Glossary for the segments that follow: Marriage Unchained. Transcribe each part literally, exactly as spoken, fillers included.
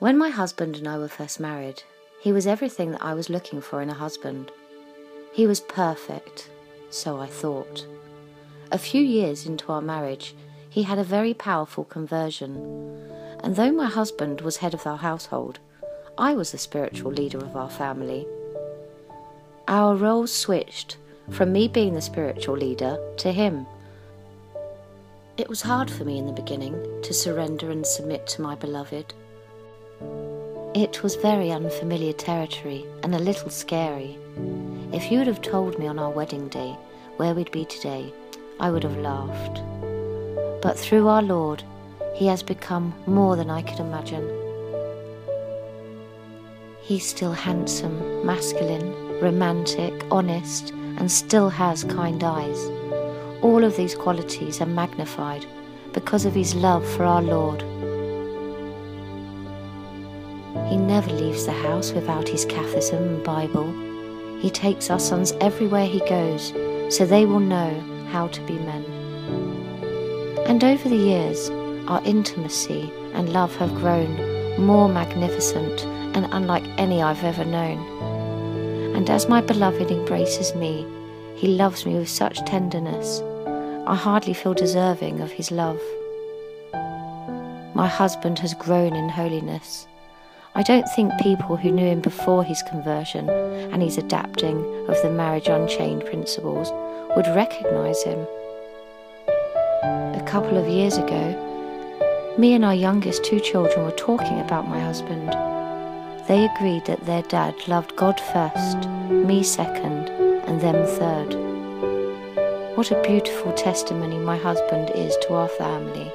When my husband and I were first married, he was everything that I was looking for in a husband. He was perfect, so I thought. A few years into our marriage, he had a very powerful conversion, and though my husband was head of our household, I was the spiritual leader of our family. Our roles switched from me being the spiritual leader to him. It was hard for me in the beginning to surrender and submit to my beloved. It was very unfamiliar territory and a little scary. If you would have told me on our wedding day where we'd be today, I would have laughed. But through our Lord, he has become more than I could imagine. He's still handsome, masculine, romantic, honest, and still has kind eyes. All of these qualities are magnified because of his love for our Lord. He never leaves the house without his catechism and Bible. He takes our sons everywhere he goes, so they will know how to be men. And over the years, our intimacy and love have grown more magnificent and unlike any I've ever known. And as my beloved embraces me, he loves me with such tenderness. I hardly feel deserving of his love. My husband has grown in holiness. I don't think people who knew him before his conversion and his adapting of the Marriage Unchained principles would recognise him. A couple of years ago, me and our youngest two children were talking about my husband. They agreed that their dad loved God first, me second, and them third. What a beautiful testimony my husband is to our family.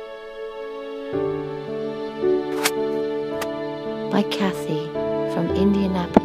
By Kathy from Indianapolis.